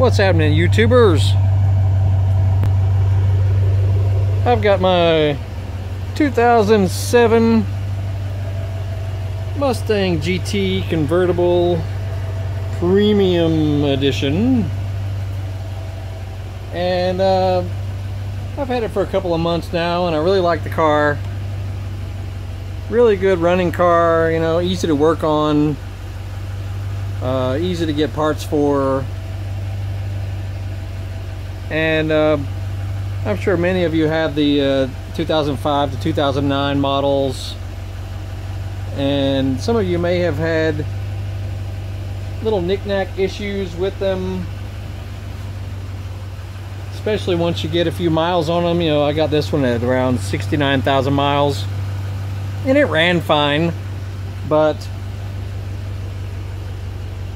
What's happening, YouTubers? I've got my 2007 Mustang GT convertible premium edition, and I've had it for a couple of months now, and I really like the car. Really good running car, you know, easy to work on, easy to get parts for, and I'm sure many of you have the 2005 to 2009 models, and some of you may have had little knick-knack issues with them, especially once you get a few miles on them. You know, I got this one at around 69,000 miles, and it ran fine, but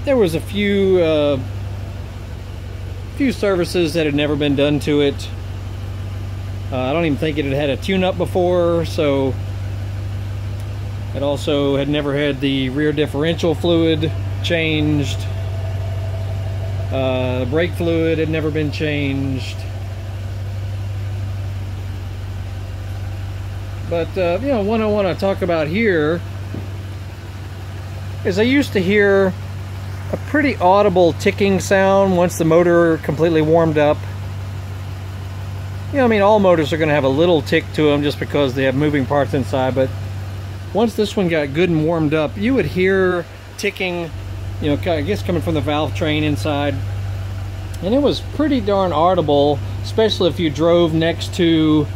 there was a few services that had never been done to it. I don't even think it had a tune-up before, so it also had never had the rear differential fluid changed. The brake fluid had never been changed. But you know, what I want to talk about here is I used to hear a pretty audible ticking sound once the motor completely warmed up. You know, I mean, all motors are going to have a little tick to them just because they have moving parts inside, but once this one got good and warmed up, you would hear ticking, you know, I guess coming from the valve train inside, and it was pretty darn audible, especially if you drove next to,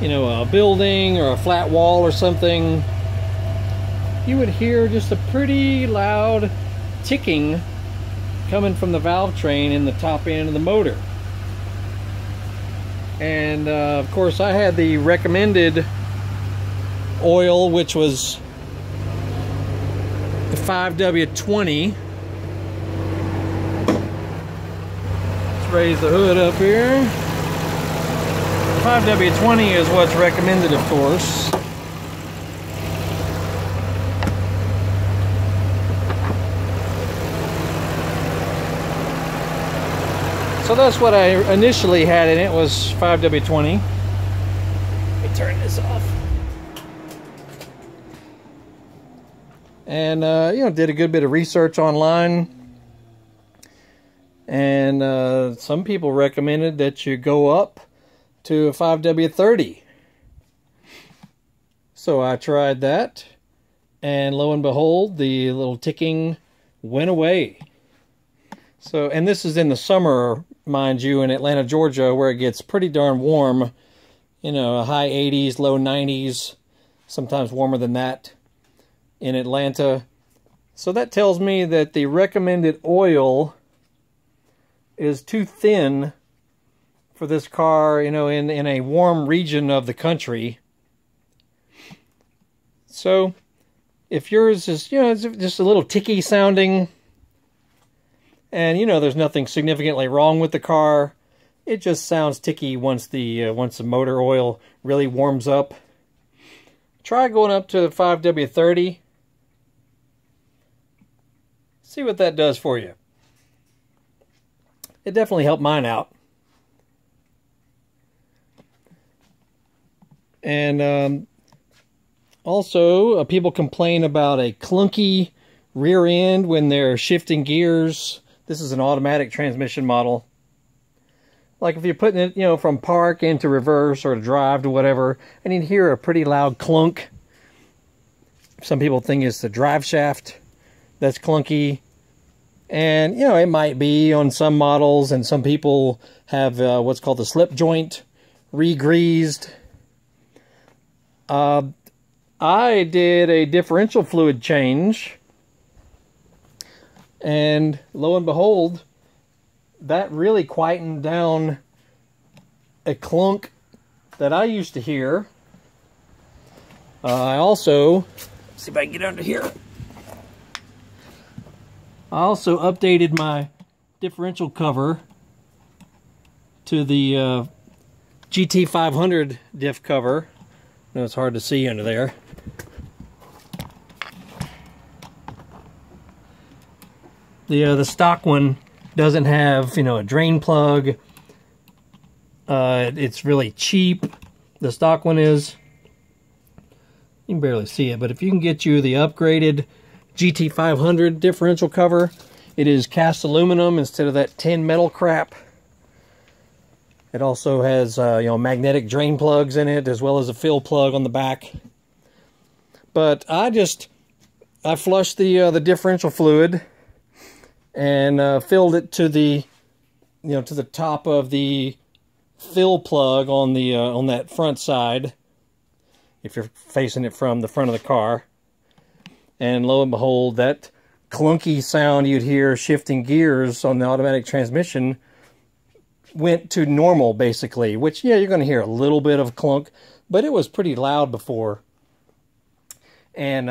you know, a building or a flat wall or something. You would hear just a pretty loud ticking coming from the valve train in the top end of the motor. And of course, I had the recommended oil, which was the 5W20. Let's raise the hood up here. 5W20 is what's recommended, of course. So that's what I initially had in it, was 5W20. Let me turn this off. And you know, did a good bit of research online, and some people recommended that you go up to a 5W30. So I tried that, and lo and behold, the little ticking went away. So, and this is in the summer, mind you, in Atlanta, Georgia, where it gets pretty darn warm, you know, high 80s, low 90s, sometimes warmer than that in Atlanta. So that tells me that the recommended oil is too thin for this car, you know, in a warm region of the country. So if yours is, you know, just a little ticky sounding, and you know, there's nothing significantly wrong with the car, it just sounds ticky once the motor oil really warms up. Try going up to the 5W30. See what that does for you. It definitely helped mine out. And also, people complain about a clunky rear end when they're shifting gears. This is an automatic transmission model. Like if you're putting it, you know, from park into reverse or drive to whatever, and you hear a pretty loud clunk. Some people think it's the drive shaft that's clunky. And, you know, it might be on some models, and some people have what's called the slip joint re-greased. I did a differential fluid change, and lo and behold, that really quietened down a clunk that I used to hear. I also, see if I can get under here, I also updated my differential cover to the GT500 diff cover. I know it's hard to see under there. The stock one doesn't have, you know, a drain plug. It's really cheap. The stock one is. You can barely see it, but if you can get you the upgraded GT500 differential cover, it is cast aluminum instead of that tin metal crap. It also has you know, magnetic drain plugs in it, as well as a fill plug on the back. But I flushed the differential fluid and filled it to the, you know, to the top of the fill plug on the on that front side, if you're facing it from the front of the car. And lo and behold, that clunky sound you'd hear shifting gears on the automatic transmission went to normal, basically. Which, yeah, you're going to hear a little bit of clunk, but it was pretty loud before. And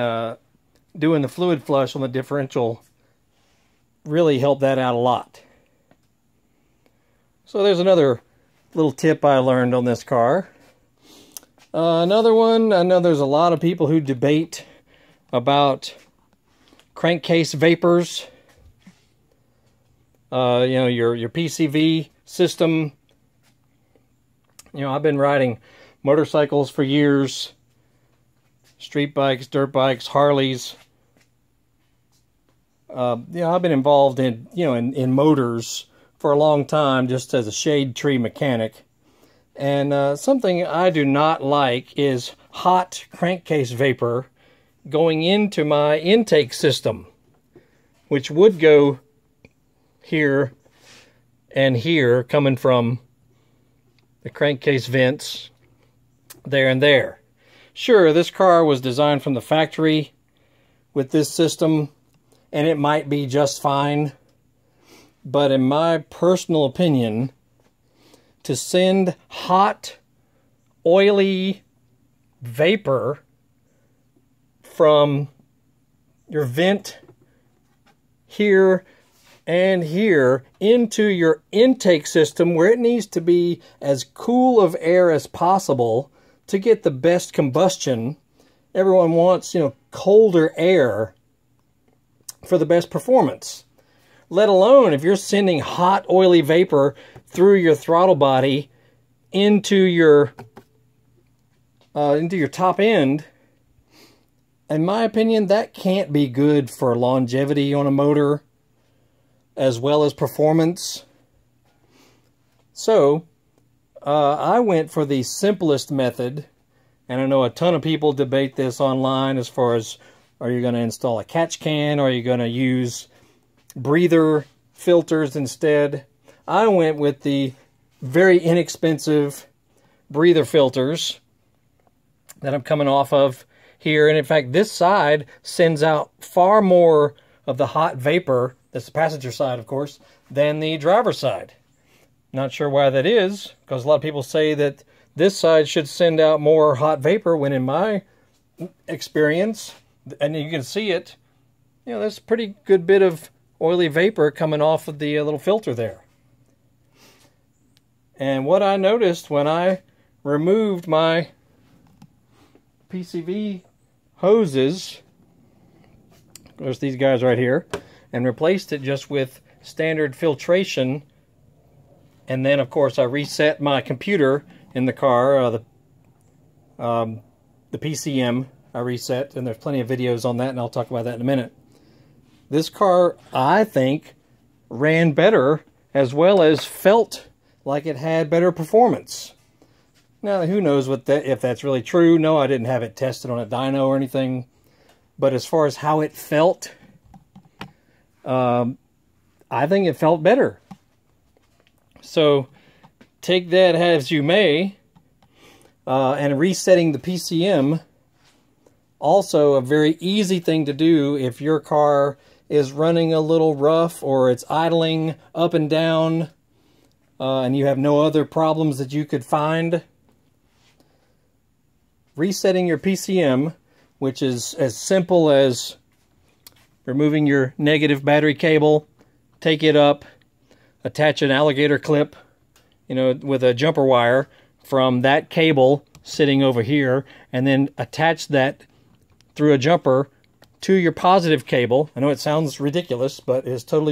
doing the fluid flush on the differential really helped that out a lot. So there's another little tip I learned on this car. Another one, I know there's a lot of people who debate about crankcase vapors. You know, your PCV system. You know, I've been riding motorcycles for years. Street bikes, dirt bikes, Harleys. You know, I've been involved in, you know, in motors for a long time, just as a shade tree mechanic. And something I do not like is hot crankcase vapor going into my intake system, which would go here and here, coming from the crankcase vents there and there. Sure, this car was designed from the factory with this system, and it might be just fine. But in my personal opinion, to send hot, oily vapor from your vent here and here into your intake system, where it needs to be as cool of air as possible to get the best combustion. Everyone wants, you know, colder air for the best performance. Let alone if you're sending hot, oily vapor through your throttle body into your top end. In my opinion, that can't be good for longevity on a motor, as well as performance. So, I went for the simplest method, and I know a ton of people debate this online as far as, are you going to install a catch can, or are you going to use breather filters instead? I went with the very inexpensive breather filters that I'm coming off of here, and in fact this side sends out far more of the hot vapor, that's the passenger side of course, than the driver's side. Not sure why that is, because a lot of people say that this side should send out more hot vapor, when in my experience, and you can see it, you know, there's a pretty good bit of oily vapor coming off of the little filter there. And what I noticed when I removed my PCV hoses, there's these guys right here, and replaced it just with standard filtration. And then, of course, I reset my computer in the car, the PCM I reset, and there's plenty of videos on that, and I'll talk about that in a minute. This car, I think, ran better, as well as felt like it had better performance. Now, who knows what that, if that's really true. No, I didn't have it tested on a dyno or anything. But as far as how it felt, I think it felt better. So take that as you may, and resetting the PCM, also a very easy thing to do if your car is running a little rough, or it's idling up and down, and you have no other problems that you could find. Resetting your PCM, which is as simple as removing your negative battery cable, take it up, attach an alligator clip, you know, with a jumper wire from that cable sitting over here, and then attach that through a jumper to your positive cable. I know it sounds ridiculous, but it's totally true.